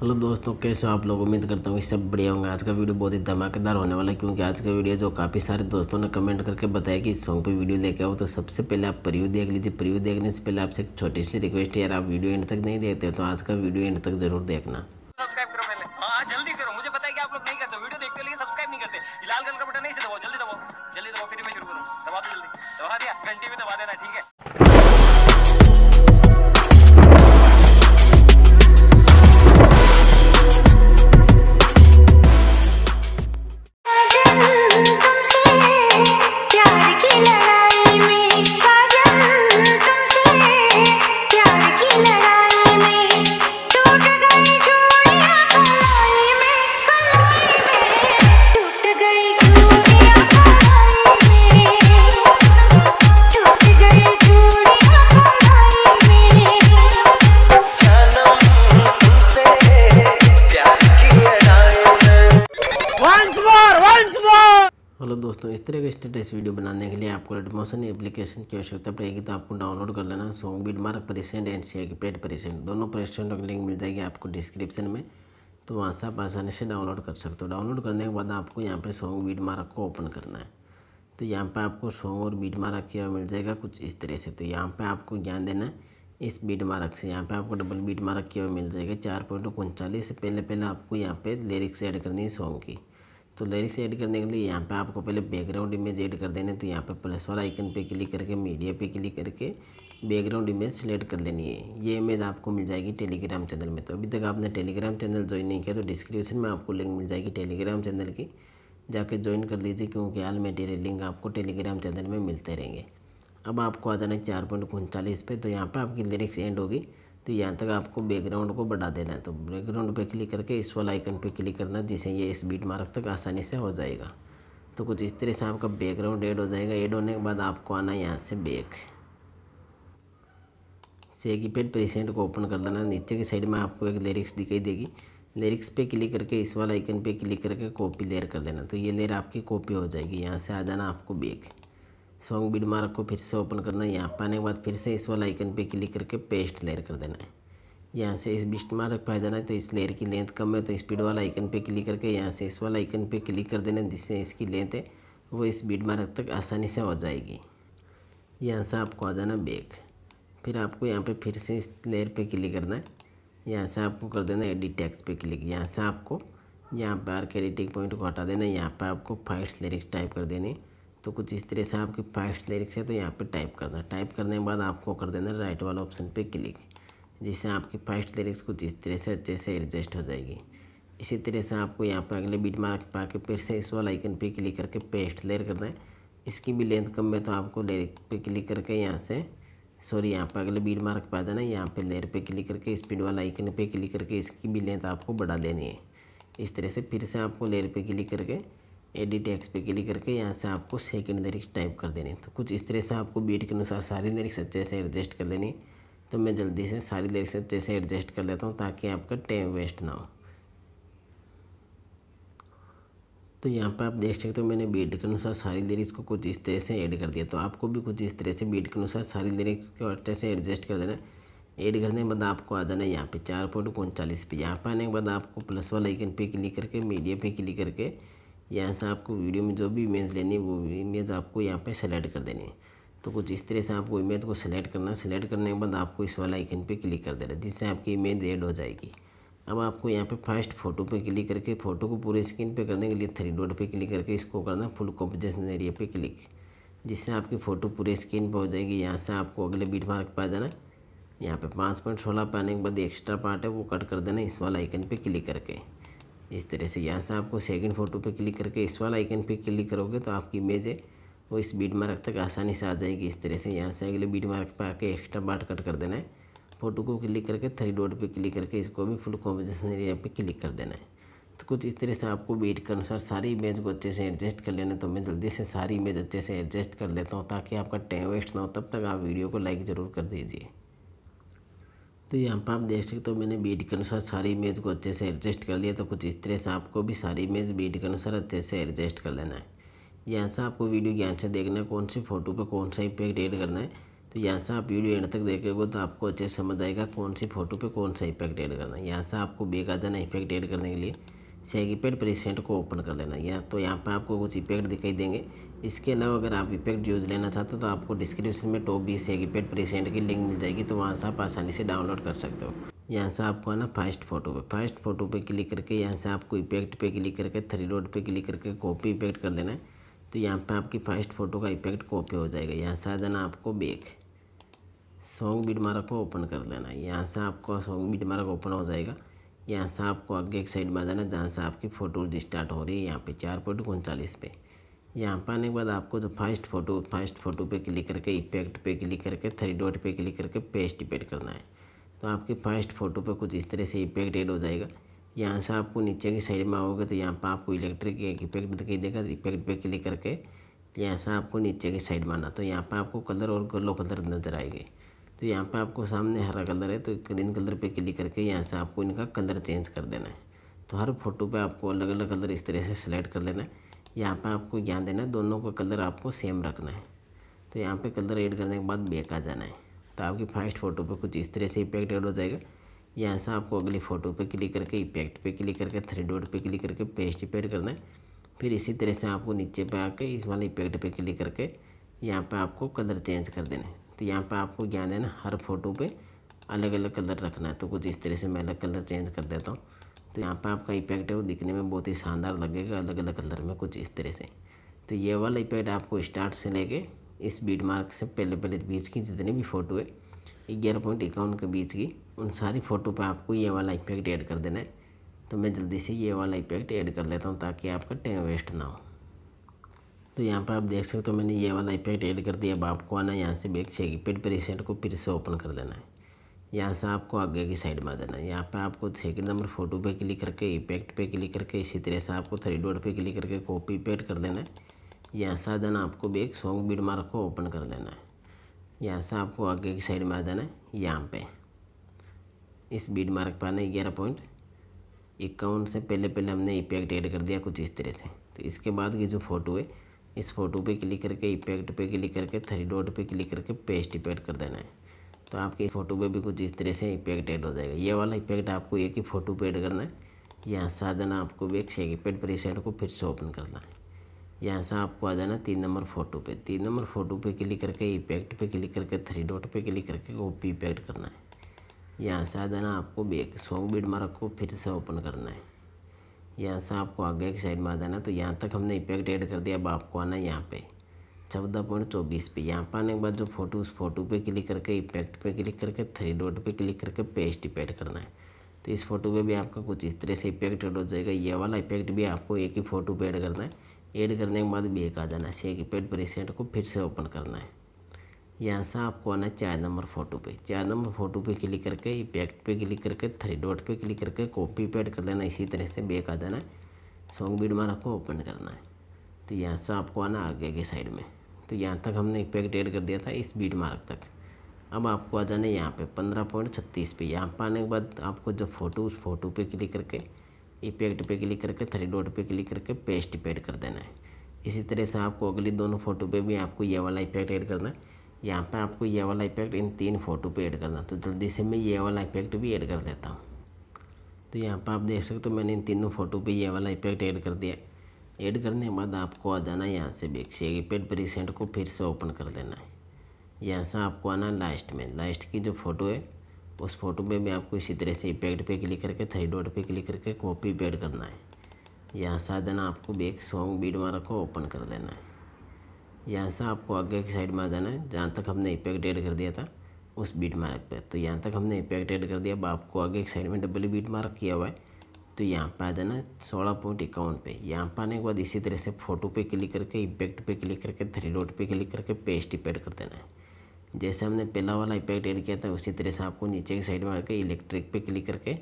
Hello दोस्तों, कैसे हो आप लोग। उम्मीद करता हूँ कि सब बढ़िया होंगे। आज का वीडियो बहुत ही धमाकेदार होने वाला है, क्योंकि आज का वीडियो जो काफ़ी सारे दोस्तों ने कमेंट करके बताया कि इस सॉन्ग पे वीडियो देखा हो, तो सबसे पहले आप प्रीव्यू देख लीजिए। प्रीव्यू देखने से पहले आपसे एक छोटी सी रिक्वेस्ट है, यार आप वीडियो एंड तक नहीं देखते हो तो आज का वीडियो एंड तक जरूर देखना। सब्सक्राइब करो पहले, जल्दी करो। मुझे पता है कि आप लोग नहीं करते, वीडियो देखते हो लेकिन सब्सक्राइब नहीं करते। लाल कलर का बटन नहीं से दबाओ, जल्दी दबाओ, जल्दी दबाओ, फिर मैं शुरू करूँ। दबा दो, जल्दी दबा दिया, घंटी भी दबा देना, ठीक है। हेलो दोस्तों, इस तरह के स्टेटस वीडियो बनाने के लिए आपको अलाइट मोशन एप्लीकेशन की आवश्यकता पड़ेगी, तो आपको डाउनलोड कर लेना। Song beat mark percent and share की पेड परसेंट दोनों परसेंट की लिंक मिल जाएगी आपको डिस्क्रिप्शन में, तो वहां से आप आसानी से डाउनलोड कर सकते हो। डाउनलोड करने के बाद आपको यहां पर सॉन्ग बीटमार्क को ओपन करना है। तो यहाँ पर आपको सॉन्ग और बीटमार्क किया मिल जाएगा कुछ इस तरह से। तो यहाँ पर आपको ध्यान देना है इस बीटमार्क से। यहाँ पे आपको डबल बीटमार्क किया मिल जाएगा 4.39 से। पहले आपको यहाँ पर लिरिक्स ऐड करनी है सॉन्ग की। तो लिरिक्स ऐड करने के लिए यहाँ पे आपको पहले बैकग्राउंड इमेज ऐड कर देने। तो यहाँ पे प्लस वाला आइकन पे क्लिक करके मीडिया पे क्लिक करके बैकग्राउंड इमेज सेलेक्ट कर लेनी है। ये इमेज आपको मिल जाएगी टेलीग्राम चैनल में। तो अभी तक आपने टेलीग्राम चैनल ज्वाइन नहीं किया तो डिस्क्रिप्शन में आपको लिंक मिल जाएगी टेलीग्राम चैनल की, जाके ज्वाइन कर लीजिए, क्योंकि ऑल मटेरियल लिंक आपको टेलीग्राम चैनल में मिलते रहेंगे। अब आपको आ जाना है 4.39 पे। तो यहाँ पर आपकी लिरिक्स एंड होगी, तो यहाँ तक आपको बैकग्राउंड को बढ़ा देना है। तो बैकग्राउंड पे क्लिक करके इस वाला आइकन पे क्लिक करना, जिससे ये इस बीट मार्क तक आसानी से हो जाएगा। तो कुछ इस तरह से आपका बैकग्राउंड ऐड हो जाएगा। ऐड होने के बाद आपको आना है यहाँ से बैक से कीपैड प्रेसेंट को ओपन कर देना। नीचे की साइड में आपको एक लिरिक्स दिखाई देगी। लिरिक्स पे क्लिक करके इस वाला आइकन पे क्लिक करके कॉपी लेयर कर देना। तो ये लेयर आपकी कॉपी हो जाएगी। यहाँ से आ जाना आपको बैक, सॉन्ग बीट मार्क को फिर से ओपन करना है। यहाँ पर आने के बाद फिर से इस वाला आइकन पे क्लिक करके पेस्ट लेयर कर देना है। यहाँ से इस बीट मार्क पर आ जाना है। तो इस लेयर की लेंथ कम है, तो स्पीड वाला आइकन पे क्लिक करके यहाँ से इस वाला आइकन पे क्लिक कर देना, जिससे इसकी लेंथ है वो इस बीट मार्क तक आसानी से हो जाएगी। यहाँ से आपको आ जाना बैक, फिर आपको यहाँ पर फिर से इस लेयर पर क्लिक करना है। यहाँ से आपको कर देना एडिट टेक्स्ट पे क्लिक। यहाँ से आपको यहाँ पर आर्केडिटिक पॉइंट को हटा देना है। यहाँ पर आपको फर्स्ट लिरिक्स टाइप कर देनी। तो कुछ इस तरह से आपके फर्स्ट लिरिक्स है, तो यहाँ पे टाइप करना। टाइप करने के बाद आपको कर देना राइट वाला ऑप्शन पे क्लिक, जिससे आपकी फर्स्ट लिरिक्स कुछ इस तरह से अच्छे से एडजस्ट हो जाएगी। इसी तरह से आपको यहाँ पे अगले बीट मार्क पा के फिर से इस वाला आइकन पे क्लिक करके पेस्ट लेयर करना है। इसकी भी लेंथ कम है, तो आपको लेयर पे क्लिक करके यहाँ से यहाँ पर अगले बीट मार्क पा देना। यहाँ पर लेयर पर क्लिक करके स्पीड वाला आइकन पर क्लिक करके इसकी भी लेंथ आपको बढ़ा देनी है। इस तरह से फिर से आपको लेयर पर क्लिक करके एडिट टेक्स्ट पे क्लिक करके यहाँ से आपको सेकंड लिरिक्स टाइप कर देनी। तो कुछ इस तरह से आपको बीट के अनुसार सारी लिरिक्स अच्छे से एडजस्ट कर लेनी। तो मैं जल्दी से सारी लिरिक्स अच्छे से एडजस्ट कर लेता हूँ, ताकि आपका टाइम वेस्ट ना हो। तो यहाँ पे आप देख सकते हो मैंने बीट के अनुसार सारी लिरिक्स को कुछ इस तरह से ऐड कर दिया। तो आपको भी कुछ इस तरह से बीट के अनुसार सारी लिरिक्स को अच्छे से एडजस्ट कर देना। ऐड करने के बाद आपको आ जाना है यहाँ पर 4.39 पे। यहाँ पर आने के बाद आपको प्लस वाला आइकन पे क्लिक करके मीडिया पे क्लिक करके यहाँ से आपको वीडियो में जो भी इमेज लेनी है वो इमेज आपको यहाँ पे सेलेक्ट कर देनी है। तो कुछ इस तरह से आपको इमेज को सेलेक्ट करना। सेलेक्ट करने के बाद आपको इस वाला आइकन पे क्लिक कर देना, जिससे आपकी इमेज ऐड हो जाएगी। अब आपको यहाँ पे फर्स्ट फोटो पे क्लिक करके फोटो को पूरे स्क्रीन पे करने के लिए 3 डॉट पे क्लिक करके इसको करना फुल कॉम्पोजिशन एरिया पे क्लिक, जिससे आपकी फ़ोटो पूरे स्क्रीन पर हो जाएगी। यहाँ से आपको अगले बीट मार्क पर आ जाना। यहाँ पर 5.16 पे आने के बाद एक्स्ट्रा पार्ट है वो कट कर देना इस वाला आइकन पर क्लिक करके। इस तरह से यहाँ से आपको सेकंड फोटो पे क्लिक करके इस वाला आइकन पे क्लिक करोगे तो आपकी इमेज है वो इस बीट मार्क तक आसानी से आ जाएगी। इस तरह से यहाँ से अगले बीट मार्क पे आके एक्स्ट्रा पार्ट कट कर देना है। फोटो को क्लिक करके 3 डॉट पे क्लिक करके इसको भी फुल कॉम्पोजिशन एरिया पे क्लिक कर देना है। तो कुछ इस तरह से आपको बीट के अनुसार सारी इमेज को अच्छे से एडजस्ट कर लेना। तो मैं जल्दी से सारी इमेज अच्छे से एडजस्ट कर लेता हूँ, ताकि आपका टाइम वेस्ट ना हो। तब तक आप वीडियो को लाइक ज़रूर कर दीजिए। तो यहाँ पर आप देख सकते हो मैंने बीट के अनुसार सारी इमेज को अच्छे से एडजस्ट कर लिया। तो कुछ इस तरह से आपको भी सारी इमेज बीट के अनुसार अच्छे से एडजस्ट कर लेना है। यहाँ से आपको वीडियो ध्यान से देखना है, कौन सी फोटो पे कौन सा इफेक्ट ऐड करना है। तो यहाँ से आप वीडियो एंड तक देखोगे तो आपको अच्छे से समझ आएगा कौन सी फ़ोटो पे कौन सा इफेक्ट ऐड करना है। यहाँ से आपको बेकायदा इफेक्ट ऐड करने के लिए सैग इफेक्ट प्रीसेट को ओपन कर लेना है। या तो यहाँ पर आपको कुछ इफेक्ट दिखाई देंगे। इसके अलावा अगर आप इफेक्ट यूज़ लेना चाहते हो तो आपको डिस्क्रिप्शन में टॉप 20 सैग इफेक्ट प्रीसेट की लिंक मिल जाएगी, तो वहाँ से आप आसानी से डाउनलोड कर सकते हो। यहाँ से आपको आना फर्स्ट फ़ोटो पे क्लिक करके यहाँ से आपको इफेक्ट पे क्लिक करके 3 डॉट पे क्लिक करके कॉपी इफेक्ट कर देना है। तो यहाँ पे आपकी फर्स्ट फ़ोटो का इफेक्ट कॉपी हो जाएगा। यहाँ से आ जाना आपको बैक, सॉन्ग बीट मार्क को ओपन कर लेना है। यहाँ से आपको सॉन्ग बीट मार्क ओपन हो जाएगा। यहाँ से आपको आगे एक साइड में आ जाना जहाँ से आपकी फ़ोटो स्टार्ट हो रही है, यहाँ पर 4.39 पे। यहाँ पर आने के बाद आपको जो फर्स्ट फ़ोटो पे क्लिक करके इफेक्ट पे क्लिक करके 3 डॉट पे क्लिक करके पेस्ट इफेक्ट करना है। तो आपके फर्स्ट फ़ोटो पे कुछ इस तरह से इफेक्ट ऐड हो जाएगा। यहाँ से आपको नीचे की साइड में आओगे तो यहाँ पर आपको इलेक्ट्रिक एक इफेक्ट दिखाई देगा। इफेक्ट पे क्लिक करके यहाँ से आपको नीचे की साइड में आना। तो यहाँ पर आपको कलर और येलो कलर नजर आएंगे। तो यहाँ पर आपको सामने हरा कलर है तो ग्रीन कलर पे क्लिक करके यहाँ से आपको इनका कलर चेंज कर देना है। तो हर फोटो पे आपको अलग अलग कलर इस तरह से सिलेक्ट कर लेना है। यहाँ पर आपको ध्यान देना दोनों का कलर आपको सेम रखना है। तो यहाँ पर कलर ऐड करने के बाद बैक आ जाना है। तो आपकी फर्स्ट फ़ोटो पे कुछ इस तरह से इफेक्ट ऐड हो जाएगा। यहाँ से आपको अगली फ़ोटो पे क्लिक करके इफेक्ट पे क्लिक करके 3 डॉट पे क्लिक करके पेस्ट इफेक्ट करना है। फिर इसी तरह से आपको नीचे पे आके इस वाले इफेक्ट पे क्लिक करके यहाँ पे आपको कलर चेंज कर देना है। तो यहाँ पे आपको ध्यान देना हर फोटो पे अलग अलग कलर रखना है। तो कुछ इस तरह से मैं अलग कलर चेंज कर देता हूँ। तो यहाँ पर आपका इफेक्ट है वो दिखने में बहुत ही शानदार लगेगा अलग अलग कलर में कुछ इस तरह से। तो ये वाला इफेक्ट आपको स्टार्ट से लेके इस बीट मार्क से पहले बीच की जितनी भी फ़ोटो है 11.51 के बीच की उन सारी फ़ोटो पे आपको ये वाला इफेक्ट ऐड कर देना है। तो मैं जल्दी से ये वाला इफेक्ट ऐड कर लेता हूँ ताकि आपका टाइम वेस्ट ना हो। तो यहाँ पर आप देख सकते हो तो मैंने ये वाला इफेक्ट ऐड कर दिया। अब आपको आना यहाँ से बैक से इफेक्ट प्रीसेट को फिर से ओपन कर देना है। यहाँ से आपको आगे की साइड में आ जाना है। यहाँ पर आपको 2nd नंबर फ़ोटो पर क्लिक करके इफेक्ट पर क्लिक करके इसी तरह से आपको 3 डॉट पर क्लिक करके कॉपी इफेक्ट कर देना है। यहाँ से आ जाना आपको बैक, सॉन्ग बीट मार्क को ओपन कर देना है। यहाँ से आपको आगे की साइड में आ जाना है। यहाँ पे इस बीट मार्क पर आना 11.51 से पहले हमने इफेक्ट ऐड कर दिया कुछ इस तरह से। तो इसके बाद की जो फ़ोटो है इस फ़ोटो पे क्लिक करके इफेक्ट पे क्लिक करके 3 डॉट पे क्लिक करके पेस्ट इफेक्ट कर देना है। तो आपके फ़ोटो पे भी कुछ इस तरह से इफेक्ट ऐड हो जाएगा। ये वाला इफेक्ट आपको एक ही फ़ोटो पे ऐड करना है। यहाँ से आ जाना आपको बैक से इफेक्ट प्रीसेट को फिर से ओपन करना है। यहाँ से आपको आ जाना 3 नंबर फ़ोटो पे। 3 नंबर फ़ोटो पे क्लिक करके इफेक्ट पे क्लिक करके 3 डॉट पे क्लिक करके कॉपी इफेक्ट करना है। यहाँ से आ जाना आपको बैक, सॉन्ग बीट मार्क को फिर से ओपन करना है। यहाँ से आपको आगे की साइड में आ जाना। तो यहाँ तक हमने इफेक्ट ऐड कर दिया। अब आपको आना यहाँ पे 14.24 पे। यहाँ पर आने के बाद जो फोटो उस फोटो पे क्लिक करके इफेक्ट पे क्लिक करके 3 डॉट पे क्लिक करके पेस्ट इफेक्ट करना है। तो इस फोटो पे भी आपका कुछ इस तरह से इफेक्ट ऐड हो जाएगा। ये वाला इफेक्ट भी आपको एक ही फ़ोटो पे ऐड करना है। ऐड करने के बाद बैक आ जाना है। सैग इफेक्ट प्रीसेट को फिर से ओपन करना है। यहाँ से आपको आना 4 नंबर फ़ोटो पे। 4 नंबर फ़ोटो पे क्लिक करके इफेक्ट पे क्लिक करके 3 डॉट पे क्लिक करके कॉपी इफेक्ट कर लेना। इसी तरह से बैक आ जाना है। सॉन्ग बीट मार्क को ओपन करना है। तो यहाँ से आपको आना आगे की साइड में। तो यहाँ तक हमने इफेक्ट ऐड कर दिया था इस बीट मार्क तक। अब आपको आ जाना है यहाँ पर 15.36 पे। यहाँ पर आने के बाद आपको जो फोटो उस फोटो पे क्लिक करके इफेक्ट पे क्लिक करके 3 डॉट पे क्लिक करके पेस्ट इफेक्ट कर देना है। इसी तरह से आपको अगली दोनों फ़ोटो पे भी आपको ये वाला इफेक्ट ऐड करना है। यहाँ पे आपको ये वाला इफेक्ट इन 3 फ़ोटो पे ऐड करना है। तो जल्दी से मैं ये वाला इफेक्ट भी ऐड कर देता हूँ। तो यहाँ पे आप देख सकते हो तो मैंने इन 3 फ़ोटो पर ये वाला इफेक्ट ऐड कर दिया। ऐड करने के बाद आपको आ जाना है यहाँ से बैक से इफेक्ट प्रीसेट को फिर से ओपन कर देना है। यहाँ से आपको आना लास्ट में। लास्ट की जो फ़ोटो है उस फोटो पे भी आपको इसी तरह से इफेक्ट पे क्लिक करके 3 डॉट पे क्लिक करके कॉपी पेड करना है। यहाँ से आ जाना आपको बैक, सॉन्ग बीट मार्क को ओपन कर लेना है। यहाँ से आपको आगे की साइड में आ जाना है जहाँ तक हमने इफेक्ट ऐड कर दिया था उस बीट मार्क पे। तो यहाँ तक हमने इफेक्ट ऐड कर दिया। अब आपको आगे की साइड में डबल बीट मार्क किया हुआ है। तो यहाँ पर आ जाना 16.51 पे। यहाँ पर आने के बाद इसी तरह से फोटो पे क्लिक करके इफेक्ट पे क्लिक करके 3 डॉट पे क्लिक करके पेस्ट इफेक्ट कर देना है। जैसे हमने पहला वाला इफेक्ट ऐड किया था उसी तरह से आपको नीचे की साइड में आकर इलेक्ट्रिक पे क्लिक करके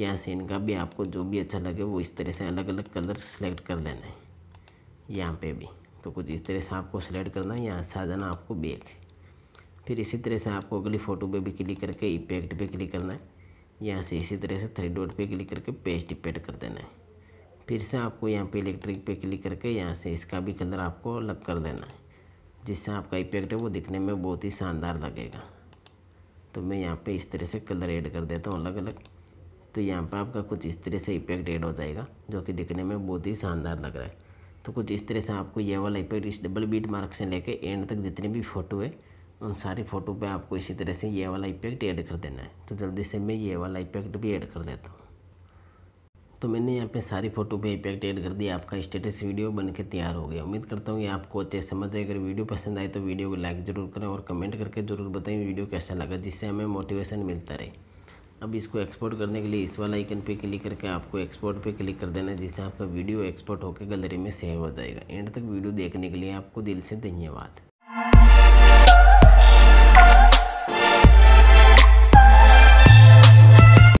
यहाँ से इनका भी आपको जो भी अच्छा लगे वो इस तरह से अलग अलग कलर सेलेक्ट कर लेना है। यहाँ पे भी तो कुछ इस तरह से आपको सेलेक्ट करना है। यहाँ से आ जाना आपको बैक। फिर इसी तरह से आपको अगली फ़ोटो पे भी क्लिक करके इफेक्ट पे क्लिक करना है। यहाँ से इसी तरह से 3 डॉट पे क्लिक करके पेस्ट इफेक्ट कर देना है। फिर से आपको यहाँ पर इलेक्ट्रिक पे क्लिक करके यहाँ से इसका भी कलर आपको अलग कर देना है। जिससे आपका इफेक्ट है वो दिखने में बहुत ही शानदार लगेगा। तो मैं यहाँ पे इस तरह से कलर ऐड कर देता हूँ अलग अलग। तो यहाँ पे आपका कुछ इस तरह से इफेक्ट ऐड हो जाएगा जो कि दिखने में बहुत ही शानदार लग रहा है। तो कुछ इस तरह से आपको ये वाला इफेक्ट इस डबल बीट मार्क से लेके एंड तक जितने भी फ़ोटो है उन सारे फ़ोटो पे आपको इसी तरह से ये वाला इफेक्ट ऐड कर देना है। तो जल्दी से मैं ये वाला इफेक्ट भी ऐड कर देता हूँ। तो मैंने यहाँ पे सारी फ़ोटो पे इफेक्ट ऐड कर दिया। आपका स्टेटस वीडियो बनके तैयार हो गया। उम्मीद करता हूँ कि आपको अच्छे समझ आए। अगर वीडियो पसंद आए तो वीडियो को लाइक ज़रूर करें और कमेंट करके ज़रूर बताएं वीडियो कैसा लगा, जिससे हमें मोटिवेशन मिलता रहे। अब इसको एक्सपोर्ट करने के लिए इस वाला आइकन पे क्लिक करके आपको एक्सपोर्ट पे क्लिक कर देना है, जिससे आपका वीडियो एक्सपोर्ट होकर गैलरी में सेव हो जाएगा। एंड तक वीडियो देखने के लिए आपको दिल से धन्यवाद।